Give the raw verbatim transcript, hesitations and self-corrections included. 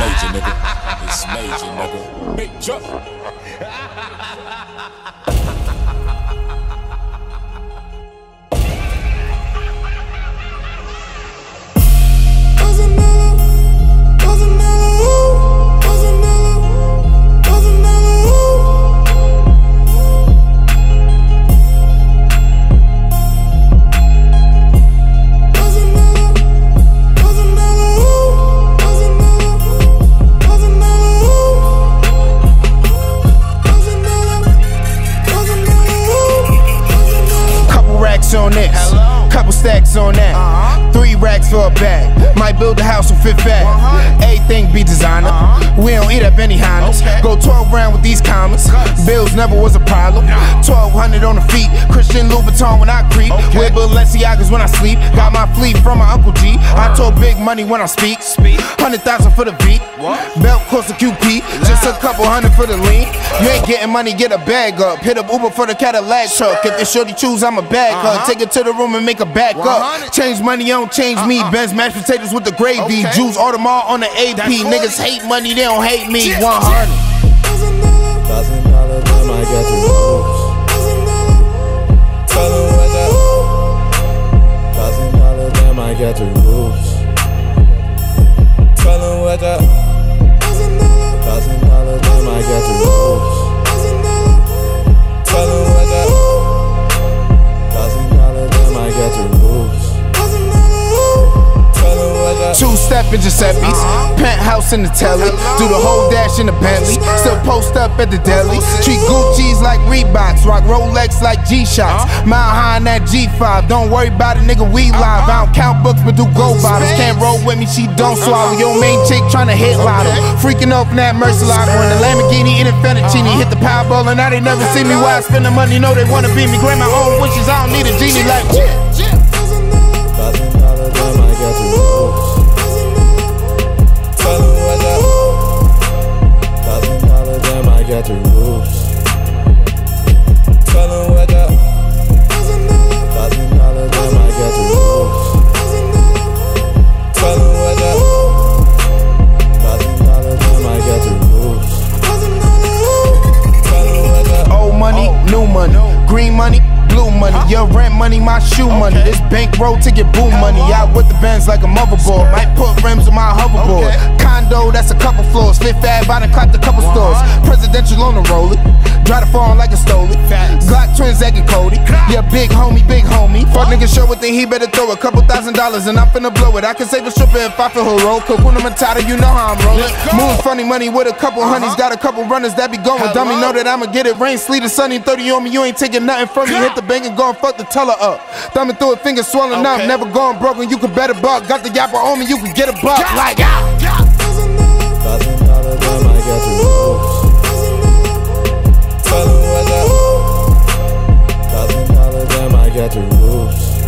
major, nigga. It's major, nigga. Big jump. Doesn't matter. Doesn't matter who. Doesn't matter. Doesn't matter who. Doesn't matter. Doesn't matter who. Doesn't matter. Doesn't matter who. Doesn't matter. Doesn't matter who. Couple racks on this. Couple stacks on that. Uh-huh. Three racks for a bag. Might build a house with fit fat. Everything be designer. Uh-huh. We don't eat up any Hondas. Okay. Go twelve round with these commas. Cuts. Bills never was a problem. No. twelve hundred on the feet. Christian Louboutin when I creep. Okay. With Balenciagas when I sleep. Got my fleet from my Uncle G. Uh-huh. I talk big money when I speak. speak. one hundred thousand for the beat. What? Belt cost a Q P. Loud. Just a couple hundred for the lean. Uh-huh. You ain't getting money, get a bag up. Hit up Uber for the Cadillac truck. Sure. If it's shorty choose, I'm a bag uh-huh. hug. Take it to the room and make a back one hundred. Up. Change money, I don't change uh-uh. me. Ben's mashed potatoes with the gravy, okay. Jews Audemars on the A P. Niggas hate money, they don't hate me. One hundred. Thousand dollars, I might get you moves. Tell them what's up. Thousand dollars, I might get you moves. Tell them what's up. Thousand dollars, I might get you moves. Tell them what's up. Thousand dollars, I might get you moves. Two-step in Giuseppe's, penthouse in the telly. Do the whole dash in the Bentley, still post up at the deli. Treat Gucci's like Reeboks, rock Rolex like G-Shocks. Mile high in that G five, don't worry about it, nigga, we live. I don't count books, but do gold bottles. Can't roll with me, she don't swallow. Your main chick tryna hit lotto, freaking off in that Mercy locker. In the Lamborghini, in the Fettuccine, hit the Powerball, and now they never see me while I spend the money. Know they wanna be me, grant my own wishes, I don't need a genie like Thousand dollars, I might get you moves. Tell them what's up. Thousand dollars, I might get you moves. Tell them what's up. Thousand dollars, I might get you moves. Tell them what's up. Thousand dollars, I might get you moves. Tell them what's up. Old money, new money, green money, blue money, huh? Your rent money, my shoe okay. money. This bankroll ticket, boo money. Out with the Benz like a motherboard. Might put rims on my hoverboard. Okay. Condo, that's a couple floors. Fifth Ave, I done clapped a couple stores. Presidential on the roll it. Drive the phone like a stole it. Glock twins, Zack and Cody. Yeah, big homie, big homie. Fuck nigga, show what thing he better throw. A couple thousand dollars and I'm finna blow it. I can save a stripper if I feel heroic. When I'm tired, you know how I'm rolling. Move funny money with a couple uh-huh. honeys. Got a couple runners that be going. Hello? Dummy know that I'ma get it. Rain, sleet, and sunny. thirty on me, you ain't taking nothing from me. Hit the bank and go and fuck the teller up. Thumbing through a finger swelling okay. up. Never gone broken, you could bet a buck. Got the yapper on me, you could get a buck. Like out. Thousand dollars, I might get you moves. Tell them what's up. Thousand dollars, I might get you moves.